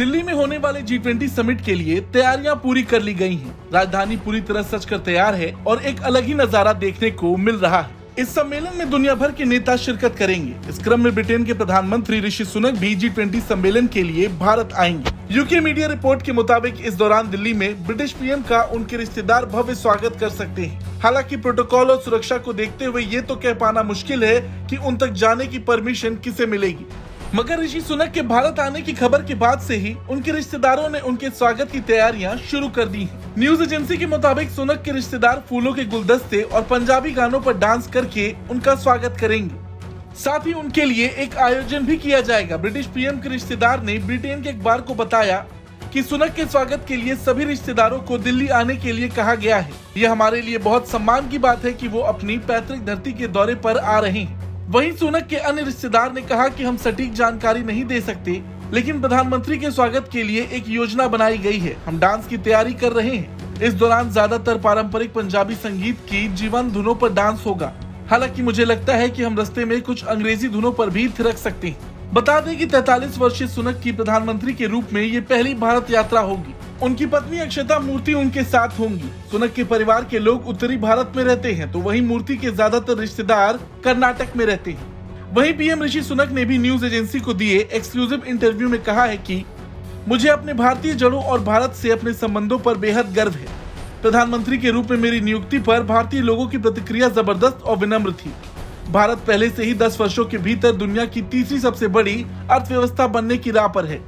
दिल्ली में होने वाले G20 समिट के लिए तैयारियां पूरी कर ली गई हैं। राजधानी पूरी तरह सज कर तैयार है और एक अलग ही नजारा देखने को मिल रहा है। इस सम्मेलन में दुनिया भर के नेता शिरकत करेंगे। इस क्रम में ब्रिटेन के प्रधानमंत्री ऋषि सुनक भी G20 सम्मेलन के लिए भारत आएंगे। यूके मीडिया रिपोर्ट के मुताबिक इस दौरान दिल्ली में ब्रिटिश PM का उनके रिश्तेदार भव्य स्वागत कर सकते हैं। हालांकि प्रोटोकॉल और सुरक्षा को देखते हुए ये तो कह पाना मुश्किल है कि उन तक जाने की परमिशन किसे मिलेगी, मगर ऋषि सुनक के भारत आने की खबर के बाद से ही उनके रिश्तेदारों ने उनके स्वागत की तैयारियां शुरू कर दी हैं। न्यूज एजेंसी के मुताबिक सुनक के रिश्तेदार फूलों के गुलदस्ते और पंजाबी गानों पर डांस करके उनका स्वागत करेंगे। साथ ही उनके लिए एक आयोजन भी किया जाएगा। ब्रिटिश PM के रिश्तेदार ने ब्रिटेन के अखबार को बताया कि सुनक के स्वागत के लिए सभी रिश्तेदारों को दिल्ली आने के लिए कहा गया है। ये हमारे लिए बहुत सम्मान की बात है कि वो अपनी पैतृक धरती के दौरे पर आ रहे हैं। वहीं सुनक के अन्य रिश्तेदार ने कहा कि हम सटीक जानकारी नहीं दे सकते, लेकिन प्रधानमंत्री के स्वागत के लिए एक योजना बनाई गई है। हम डांस की तैयारी कर रहे हैं। इस दौरान ज्यादातर पारंपरिक पंजाबी संगीत की जीवन धुनों पर डांस होगा। हालांकि मुझे लगता है कि हम रास्ते में कुछ अंग्रेजी धुनों पर भी थिरक सकते हैं। बता दें कि 43 वर्षीय सुनक की प्रधानमंत्री के रूप में ये पहली भारत यात्रा होगी। उनकी पत्नी अक्षता मूर्ति उनके साथ होंगी। सुनक के परिवार के लोग उत्तरी भारत में रहते हैं, तो वहीं मूर्ति के ज्यादातर रिश्तेदार कर्नाटक में रहते हैं। वहीं PM ऋषि सुनक ने भी न्यूज एजेंसी को दिए एक्सक्लूसिव इंटरव्यू में कहा है कि मुझे अपने भारतीय जड़ों और भारत से अपने संबंधों पर बेहद गर्व है। प्रधानमंत्री के रूप में मेरी नियुक्ति पर भारतीय लोगों की प्रतिक्रिया जबरदस्त और विनम्र थी। भारत पहले से ही 10 वर्षों के भीतर दुनिया की 3री सबसे बड़ी अर्थव्यवस्था बनने की राह पर है।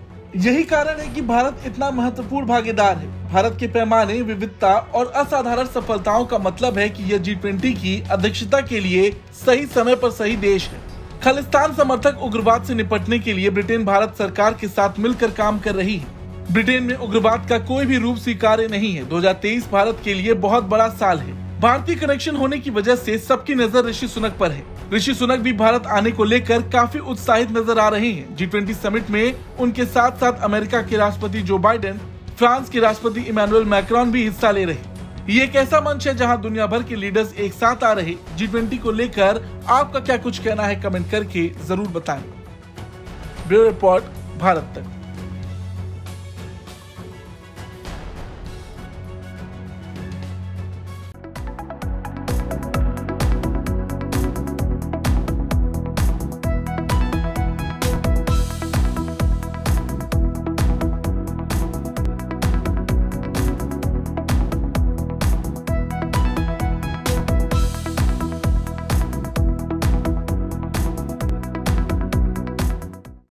यही कारण है कि भारत इतना महत्वपूर्ण भागीदार है। भारत के पैमाने, विविधता और असाधारण सफलताओं का मतलब है कि यह G20 की अध्यक्षता के लिए सही समय पर सही देश है। खालिस्तान समर्थक उग्रवाद से निपटने के लिए ब्रिटेन भारत सरकार के साथ मिलकर काम कर रही है। ब्रिटेन में उग्रवाद का कोई भी रूप स्वीकार्य नहीं है। 2023 भारत के लिए बहुत बड़ा साल है। भारतीय कनेक्शन होने की वजह से सबकी नजर ऋषि सुनक पर है। ऋषि सुनक भी भारत आने को लेकर काफी उत्साहित नजर आ रहे हैं। G20 समिट में उनके साथ साथ अमेरिका के राष्ट्रपति जो बाइडेन, फ्रांस के राष्ट्रपति इमैनुअल मैक्रॉन भी हिस्सा ले रहे। ये एक ऐसा मंच है जहां दुनिया भर के लीडर्स एक साथ आ रहे। G20 को लेकर आपका क्या कुछ कहना है, कमेंट करके जरूर बताएं। ब्यूरो रिपोर्ट, भारत तक।